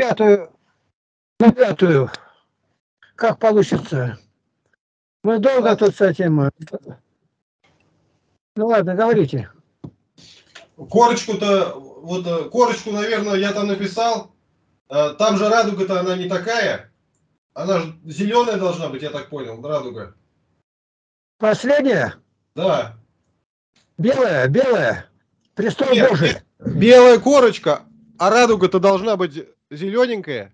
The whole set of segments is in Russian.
на пятую, как получится. Мы долго тут с этим. Ну ладно, говорите. Корочку-то, вот корочку, наверное, я там написал. Там же радуга-то она не такая. Она же зеленая должна быть, я так понял, радуга. Последняя? Да. Белая, белая. Престол Божий. Белая корочка, а радуга-то должна быть зелененькая.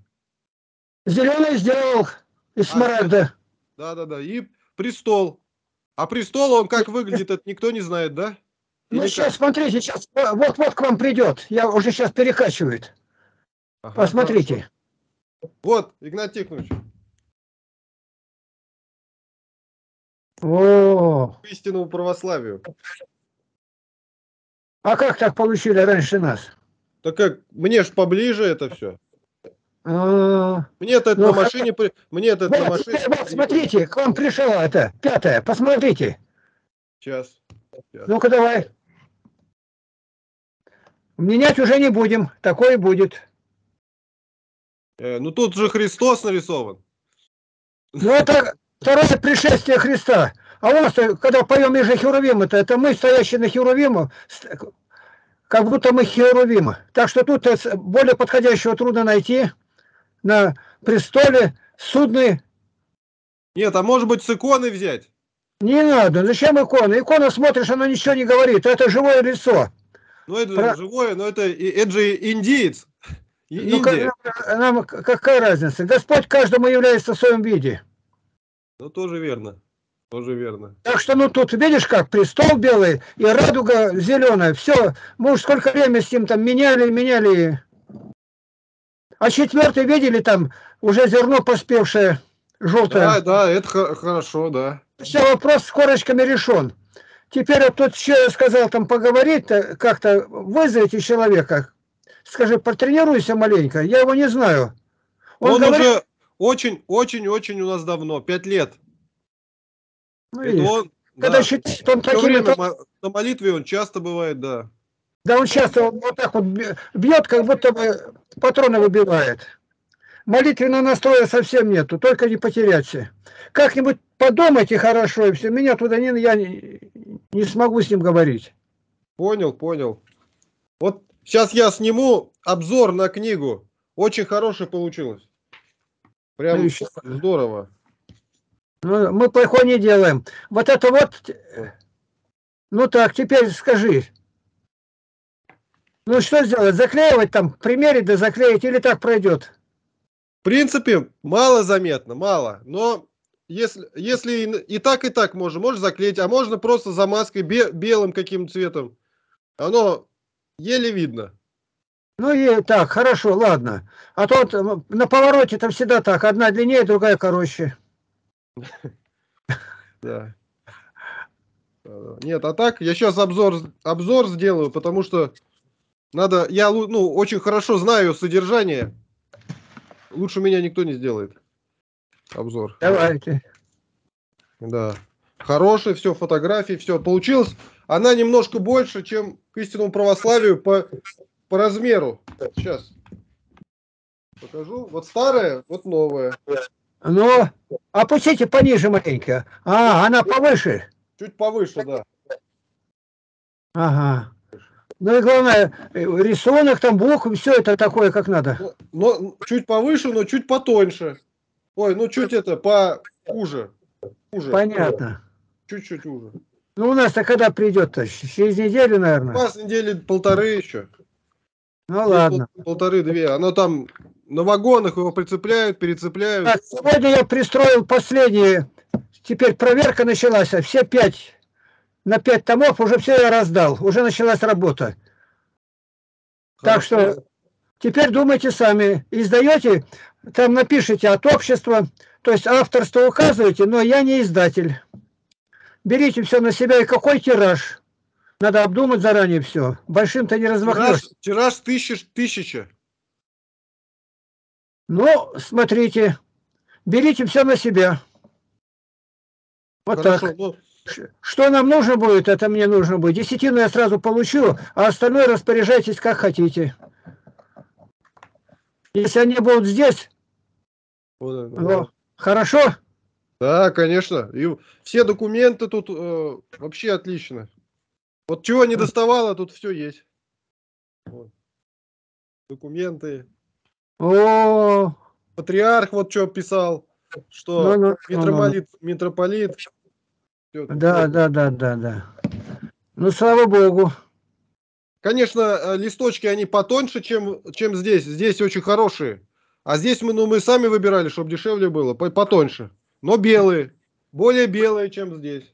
Зеленый сделал из смарагда. Да-да-да, и престол. А престол, он как выглядит, это никто не знает, да? Или ну сейчас, как? Смотрите, сейчас вот-вот к вам придет. Я уже сейчас перекачивает. Ага, посмотрите. Хорошо. Вот, Игнат Тихонович. О! К истинному православию. А как так получили раньше нас? Так как, мне ж поближе это все. Мне-то это на машине... Мне-то это на машине... Вот, смотрите, к вам пришла это, пятая, посмотрите. Сейчас. Ну-ка, давай. Менять уже не будем, такое будет. Ну, тут же Христос нарисован. Ну, это второе пришествие Христа. А у нас, когда поем Иже Херувима-то, это мы, стоящие на Херувима, как будто мы Херувима. Так что тут более подходящего трудно найти. На престоле судны. Нет, а может быть с иконы взять? Не надо. Зачем икона? Икона смотришь, она ничего не говорит. Это живое лицо. Ну это живое, но это же индиец. Ну, нам какая разница? Господь каждому является в своем виде. Ну тоже верно. Тоже верно. Так что, ну, тут, видишь, как престол белый и радуга зеленая. Все. Мы уж сколько времени с ним там меняли. А четвертый, видели, там уже зерно поспевшее, желтое. Да, это хорошо, да. Все, вопрос с корочками решен. Теперь вот тот, что я сказал, там поговорить, как-то вызовите человека. Скажи, потренируйся маленько, я его не знаю. Он говорит... уже очень-очень-очень у нас давно, 5 лет. Ну, это он, когда да, считает, он таким, на молитве он часто бывает, да. Да, он часто вот так вот бьет, как будто бы патроны выбивает. Молитвенного настроя совсем нету, только не потеряться. Как-нибудь подумайте хорошо, и все. Меня туда я не смогу с ним говорить. Понял, понял. Вот сейчас я сниму обзор на книгу. Очень хороший получилось. Прям здорово. Ну, мы плохо не делаем. Вот это вот... Ну так, теперь скажи. Ну что сделать? Заклеивать там, примерить да заклеить, или так пройдет? В принципе, мало заметно, мало. Но если и так можешь заклеить, а можно просто замазкой белым каким цветом. Оно еле видно. Ну и так, хорошо, ладно. А то на повороте там всегда так, одна длиннее, другая короче. Да. Нет, а так я сейчас обзор сделаю, потому что надо, я очень хорошо знаю содержание. Лучше меня никто не сделает обзор. Давайте. Да. Хорошие, все фотографии, все получилось. Она немножко больше, чем к истинному православию по размеру. Сейчас покажу. Вот старая, вот новая. Ну, опустите пониже маленько. А, она повыше. Чуть повыше, да. Ага. Ну и главное, рисунок, там буквы, все это такое, как надо. Но чуть повыше, но чуть потоньше. Ой, ну чуть это, поуже. Понятно. Чуть-чуть уже. Ну у нас-то когда придет-то? Через неделю, наверное? У нас недели 1,5 еще. Ну здесь ладно. 1,5-2. Оно там... На вагонах его прицепляют, перецепляют. Так, сегодня я пристроил последние. Теперь проверка началась. Все 5 на 5 томов уже все я раздал. Уже началась работа. Хорошо. Так что теперь думайте сами. Издаете, там напишите от общества. То есть авторство указываете, но я не издатель. Берите все на себя. И какой тираж? Надо обдумать заранее все. Большим-то не размахнешься. Тираж 1000. Ну, смотрите, берите все на себя. Вот хорошо, так. Ну... Что нам нужно будет, это мне нужно будет. Десятину я сразу получу, а остальное распоряжайтесь как хотите. Если они будут здесь, вот, да. Хорошо? Да, конечно. И все документы тут вообще отлично. Вот чего не доставало, тут все есть. Вот. Документы. О-о-о. Патриарх вот что писал, что митрополит. Да. Ну, слава Богу. Конечно, листочки, они потоньше, чем здесь. Здесь очень хорошие. А здесь мы сами выбирали, чтобы дешевле было, потоньше. Но белые. Более белые, чем здесь.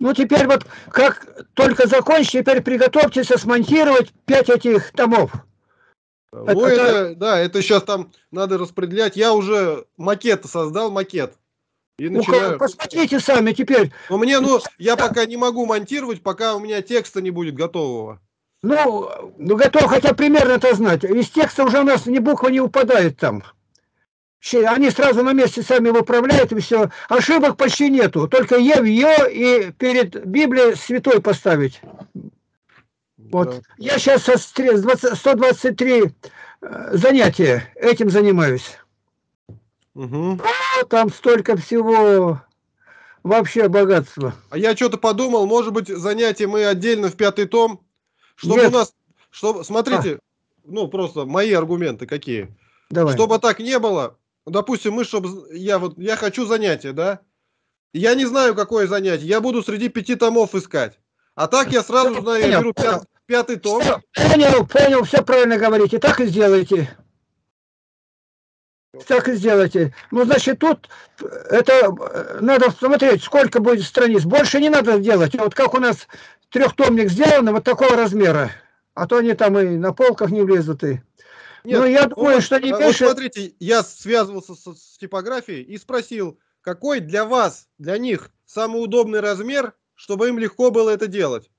Ну, теперь вот, как только закончите, теперь приготовьтесь смонтировать 5 этих томов. Ну, это сейчас там надо распределять. Я уже макет создал, макет. И начинаю. Ну, посмотрите сами теперь. Но мне, я пока не могу монтировать, пока у меня текста не будет готового. Ну, готов, хотя примерно это знать. Из текста уже у нас ни буква не упадает там. Они сразу на месте сами выправляют, и все. Ошибок почти нету. Только «е» в «ё» и перед Библией святой поставить. Вот. Да. Я сейчас 123 занятия этим занимаюсь. Угу. О, там столько всего. Вообще богатство. А я что-то подумал, может быть, занятия мы отдельно в 5-й том. Чтобы Нет. у нас. Чтобы, смотрите, ну просто мои аргументы какие. Давай. Чтобы так не было. Допустим, я хочу занятие, да? Я не знаю, какое занятие. Я буду среди 5 томов искать. А так я сразу знаю, я беру 5-й том. Все, понял, все правильно говорите. Так и сделайте. Так и сделайте. Ну, значит, тут это надо смотреть, сколько будет страниц. Больше не надо делать. Вот как у нас трехтомник сделан, вот такого размера. А то они там и на полках не влезут. Ну, я думаю, что не меньше... Вот смотрите, я связывался с типографией и спросил, какой для них самый удобный размер, чтобы им легко было это делать.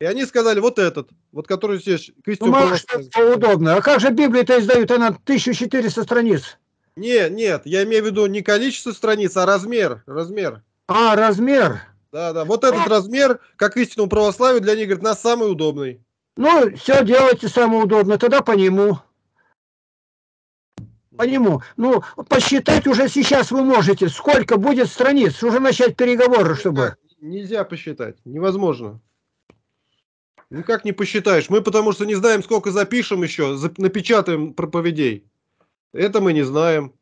И они сказали, вот этот, вот который здесь... Ну, мало что удобно. А как же Библию-то издают? Она 1400 страниц. Нет, я имею в виду не количество страниц, а размер. А, размер. Да, вот этот размер, как истинному православию, для них, говорит, нас самый удобный. Ну, все делайте самое удобное, тогда по нему. Ну, посчитать уже сейчас вы можете, сколько будет страниц, уже начать переговоры, чтобы... Нельзя посчитать, невозможно. Никак не посчитаешь, мы потому что не знаем, сколько запишем еще, напечатаем проповедей. Это мы не знаем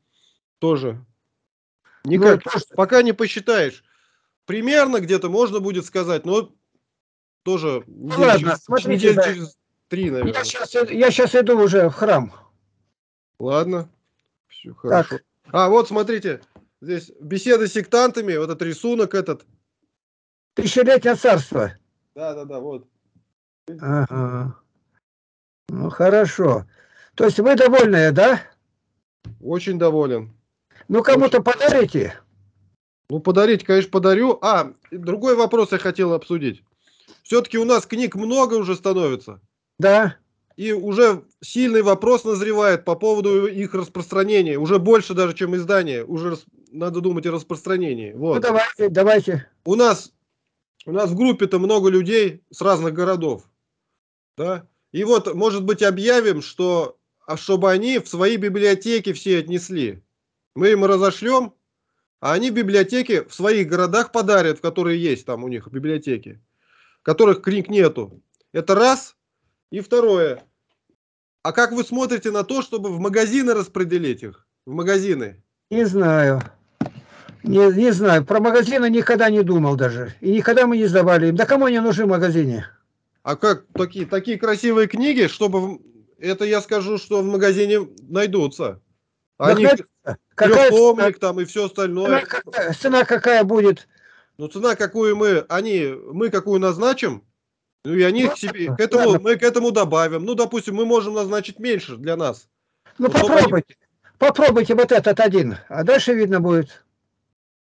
тоже. Никак, пока не посчитаешь. Примерно где-то можно будет сказать, но тоже через 3, наверное. Я сейчас иду уже в храм. Ладно, все хорошо. Так. А, вот смотрите, здесь беседы с сектантами, вот этот рисунок этот. Тысячелетнее царство. Да, вот. Ага. Ну, хорошо. То есть вы довольны, да? Очень доволен. Ну, кому-то подарите? Ну, подарить, конечно, подарю. А, другой вопрос я хотел обсудить. Все-таки у нас книг много уже становится. Да. И уже сильный вопрос назревает по поводу их распространения. Уже больше даже, чем издание. Уже надо думать о распространении. Вот. Ну, давайте. У нас в группе-то много людей с разных городов. Да? И вот, может быть, объявим, что... А чтобы они в свои библиотеки все отнесли. Мы им разошлем, а они библиотеки в своих городах подарят, которые есть там у них библиотеки, которых книг нету. Это раз. И второе. А как вы смотрите на то, чтобы в магазины распределить их? В магазины? Не знаю. Не знаю. Про магазины никогда не думал даже. И никогда мы не сдавали им. Да кому они нужны в магазине? А как такие красивые книги, чтобы... Это я скажу, что в магазине найдутся. Они трехтомник там и все остальное. Цена какая будет? Ну, цена, какую мы какую назначим, ну и они мы к этому добавим. Ну, допустим, мы можем назначить меньше для нас. Ну, попробуйте вот этот один, а дальше видно будет.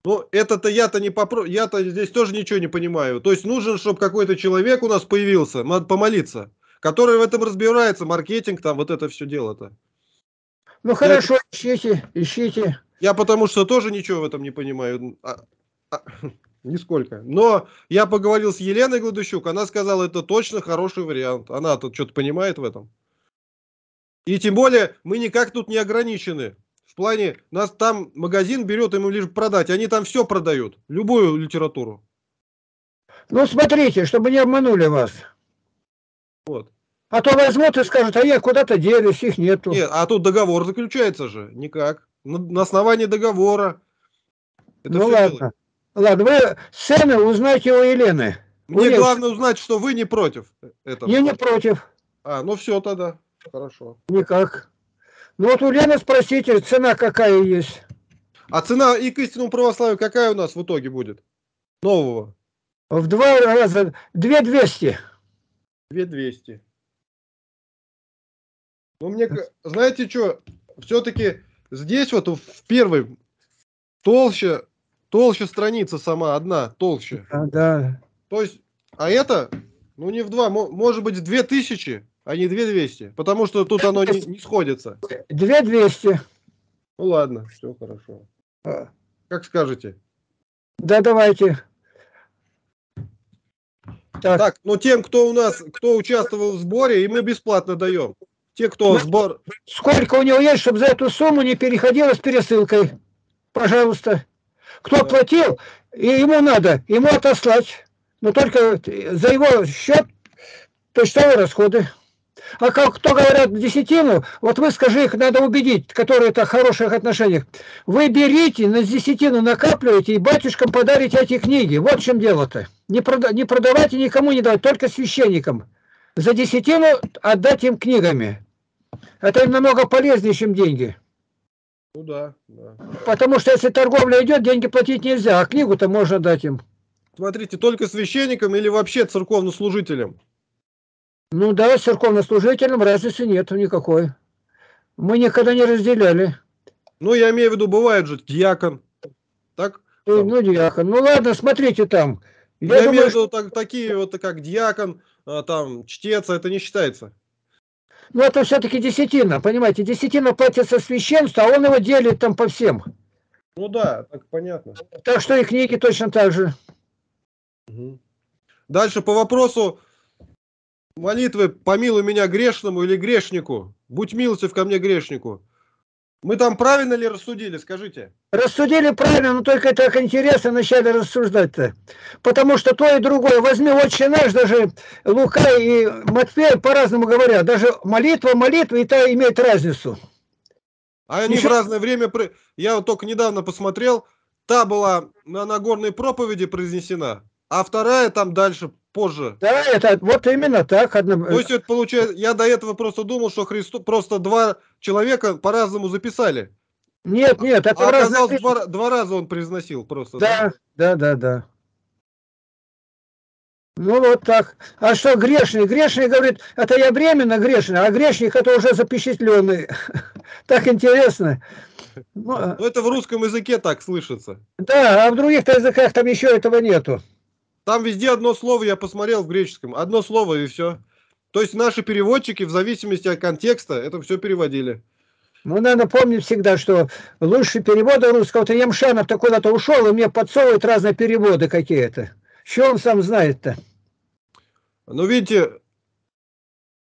Ну, это-то я-то не попробую, я-то здесь тоже ничего не понимаю. То есть нужен, чтобы какой-то человек у нас появился, надо помолиться. Который в этом разбирается, маркетинг, там вот это все дело-то. Ну хорошо, ищите. Я потому что тоже ничего в этом не понимаю. Нисколько. Но я поговорил с Еленой Гладущук, она сказала, это точно хороший вариант. Она тут что-то понимает в этом. И тем более мы никак тут не ограничены. В плане, нас там магазин берет, ему лишь продать. Они там все продают, любую литературу. Ну, смотрите, чтобы не обманули вас. Вот. А то возьмут и скажут, а я куда-то делюсь, их нету. Нет, а тут договор заключается же, никак. На основании договора. Это ну ладно. Делает. Ладно, вы цены узнаете у Елены. Мне главное узнать, что вы не против этого. Я не против. А, ну все тогда. Хорошо. Никак. Ну вот у Лены спросите, цена какая есть. А цена и к истинному православию какая у нас в итоге будет? Нового. В 2 раза. 2200. 2200. Ну мне, знаете что, все-таки здесь вот в первой толще страница сама одна, толще. А, да. То есть, а это, ну не в 2, может быть в 2000, а не 2200, потому что тут оно не сходится. 2200. Ну ладно, все хорошо. Как скажете? Да, давайте. Так, ну тем, кто у нас, кто участвовал в сборе, и мы бесплатно даем. Те, кто сбор... Сколько у него есть, чтобы за эту сумму не переходило с пересылкой. Пожалуйста. Кто да. платил, и ему надо, ему отослать. Но только за его счет почтовые расходы. А как, кто говорят десятину, вот вы скажи, их надо убедить, которые это в хороших отношениях. Вы берите, на десятину накапливаете и батюшкам подарите эти книги. Вот в чем дело-то. Не продавайте никому, не давать, только священникам. За десятину отдать им книгами. Это им намного полезнее, чем деньги. Ну да, да. Потому что если торговля идет, деньги платить нельзя, а книгу-то можно дать им. Смотрите, только священникам или вообще церковнослужителям? Ну да, с церковнослужителям разницы нету никакой. Мы никогда не разделяли. Ну, я имею в виду, бывает же диакон. Так? Ну, диакон. Ну ладно, смотрите там. Я думаю, имею в виду так, такие вот, как диакон, там, чтец, это не считается. Ну, это все-таки десятина, понимаете? Десятина платится священству, а он его делит там по всем. Ну да, так понятно. Так что и книги точно так же. Угу. Дальше по вопросу молитвы «Помилуй меня грешному» или «Грешнику». «Будь милостив ко мне, грешнику». Мы там правильно ли рассудили, скажите? Рассудили правильно, но только так интересно начали рассуждать-то. Потому что то и другое. Возьми «Отче наш», даже Лука и Матфея по-разному говорят. Даже молитва и та имеет разницу. А они еще... в разное время... Я вот только недавно посмотрел, та была на Нагорной проповеди произнесена, а вторая там дальше... позже. Да, это вот именно так. То есть это получается, я до этого просто думал, что Христу просто 2 человека по-разному записали. Нет, нет, это оказалось, 2 раза он произносил просто. Да, да, да, да, да. Ну вот так. А что грешный? Грешный говорит, это я временно грешный, а грешник это уже запечатленный. Так интересно. Ну это в русском языке так слышится. Да, а в других языках там еще этого нету. Там везде одно слово, я посмотрел в греческом, одно слово и все. То есть наши переводчики в зависимости от контекста это все переводили. Ну, надо помнить всегда, что лучше перевода русского, вот Емшанов-то куда-то ушел, и мне подсовывают разные переводы какие-то. Что он сам знает-то? Ну, видите,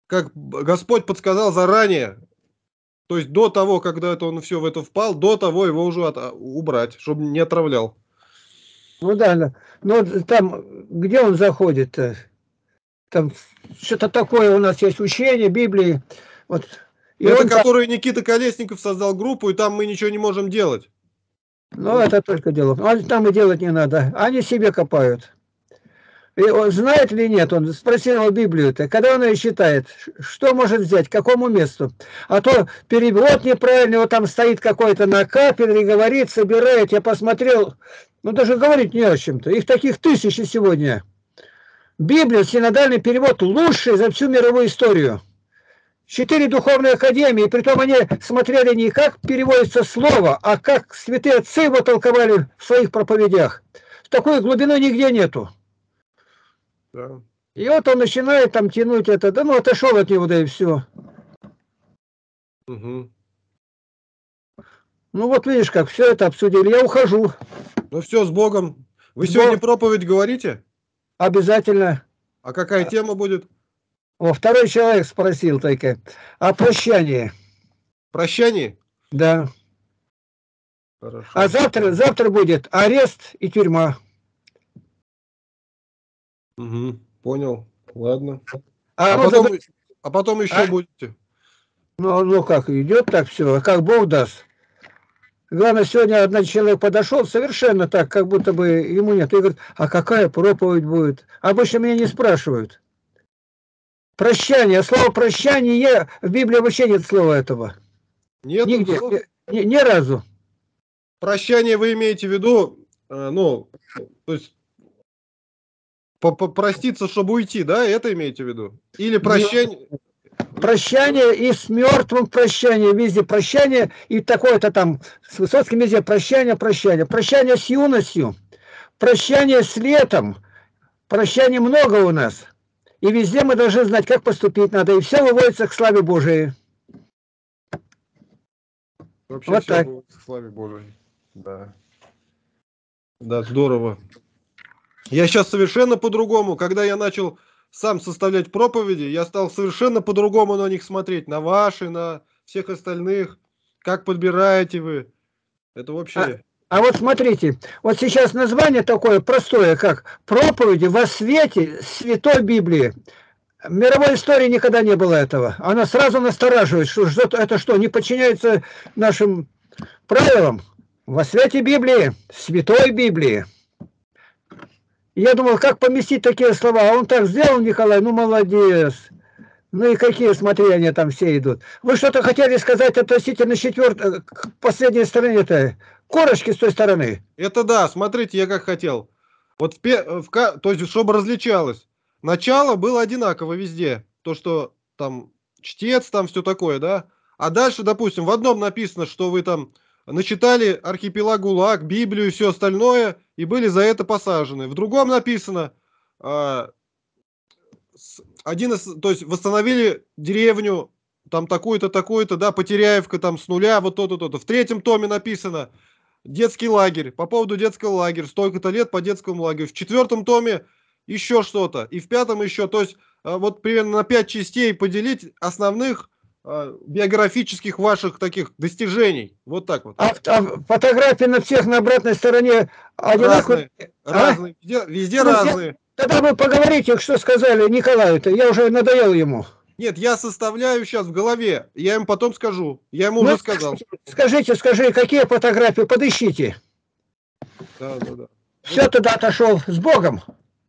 как Господь подсказал заранее, то есть до того, когда это он все в это впал, до того его уже убрать, чтобы не отравлял. Ну да, но там, где он заходит-то, там что-то такое у нас есть учение, Библии. Вот. И это, который Никита Колесников создал группу, и там мы ничего не можем делать. Ну, это только дело. Там и делать не надо. Они себе копают. И он знает ли нет, он спросил Библию-то, когда он ее читает, что может взять, к какому месту. А то перевод неправильный, вот там стоит какой-то на кафедре, говорит, собирает, я посмотрел... Ну, даже говорить не о чем-то. Их таких тысячи сегодня. Библия, синодальный перевод лучший за всю мировую историю. 4 духовные академии, притом они смотрели не как переводится слово, а как святые отцы его толковали в своих проповедях. Такой глубины нигде нету. Да. И вот он начинает там тянуть это. Да ну, отошел от него, да и все. Угу. Ну, вот видишь, как все это обсудили. Я ухожу. Ну все, с Богом. Вы сегодня проповедь говорите? Обязательно. А какая тема будет? О, второй человек спросил только о прощании. Прощание? Да. Хорошо. А завтра будет арест и тюрьма. Угу, понял. Ладно. А потом еще будете. Ну как, идет так все, как Бог даст. Главное, сегодня один человек подошел совершенно так, как будто бы ему нет. И говорит, а какая проповедь будет? Обычно меня не спрашивают. Прощание. Слово прощание, в Библии вообще нет слова этого. Нет. Нигде. Ни разу. Прощание вы имеете в виду, ну, то есть, проститься, чтобы уйти, да? Это имеете в виду? Или прощание... Нет. Прощание и с мертвым прощание, везде прощание, и такое-то там, с Высоцким везде прощание. Прощание с юностью, прощание с летом, прощание много у нас. И везде мы должны знать, как поступить надо, и все выводится к славе Божией. Вообще вот все так. К славе Божией. Да. Да, здорово. Я сейчас совершенно по-другому, когда я начал... сам составлять проповеди, я стал совершенно по-другому на них смотреть, на ваши, на всех остальных, как подбираете вы. Это вообще... А вот смотрите, вот сейчас название такое простое, как «Проповеди во свете Святой Библии». В мировой истории никогда не было этого. Она сразу настораживает, что это что, не подчиняется нашим правилам? Во свете Библии, Святой Библии. Я думал, как поместить такие слова. А он так сделал, Николай, ну молодец. Ну и какие, смотри, они там все идут. Вы что-то хотели сказать относительно четвертой, последней стороне-то, корочки с той стороны? Это да, смотрите, я как хотел. Вот то есть, чтобы различалось. Начало было одинаково везде. То, что там чтец, там все такое, да? А дальше, допустим, в одном написано, что вы там... начитали «Архипелаг ГУЛАГ», Библию и все остальное, и были за это посажены. В другом написано, то есть восстановили деревню, там такую-то, такую-то, да, Потеряевка, там с нуля, вот то-то, то-то. В третьем томе написано «Детский лагерь», по поводу детского лагеря, столько-то лет по детскому лагерю. В четвертом томе еще что-то, и в пятом еще. То есть вот примерно на 5 частей поделить основных биографических ваших таких достижений. Вот так вот. А фотографии на всех на обратной стороне одинаковые? Разные. Везде разные. Тогда вы поговорите, что сказали Николаю-то. Я уже надоел ему. Нет, я составляю сейчас в голове. Я им потом скажу. Я ему уже сказал. Скажите, какие фотографии? Подыщите. Да. Все, туда отошел. С Богом.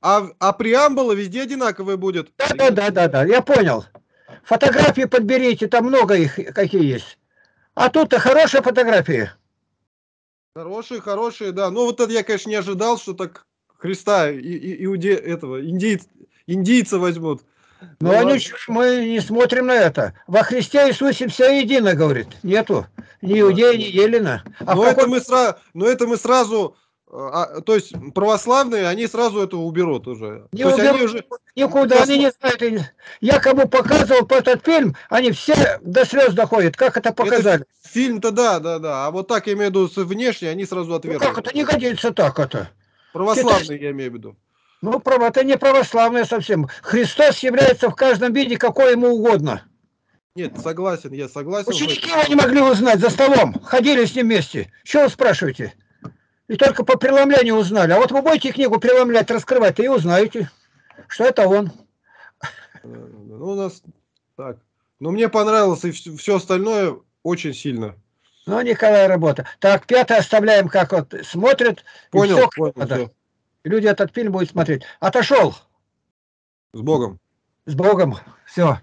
А преамбула везде одинаковые будет. Да. Я понял. Фотографии подберите, там много их, какие есть. А тут-то хорошие фотографии. Хорошие, да. Ну, вот это я, конечно, не ожидал, что так Христа, индийца возьмут. Но мы не смотрим на это. Во Христе Иисусе все едино, говорит. Нету. Ни иудея, ни елена. Но это мы сразу... то есть православные, они сразу это уберут уже. Никуда, они не знают. Я кому показывал этот фильм, они все до слез доходят. Как это показали? Фильм-то да. А вот так, я имею в виду, внешне они сразу отвергли. Ну как это не годится так это? Православные, я имею в виду. Ну, это не православные совсем. Христос является в каждом виде, какой ему угодно. Нет, согласен, я согласен. Ученики его не могли узнать за столом. Ходили с ним вместе. Чего вы спрашиваете? И только по преломлению узнали. А вот вы будете книгу преломлять, раскрывать, и узнаете, что это он. Ну, у нас так. Но мне понравилось, и все остальное очень сильно. Ну, Николай, работа. Так, 5 оставляем, как вот смотрят. Понял. Люди этот фильм будут смотреть. Отошел. С Богом. Все.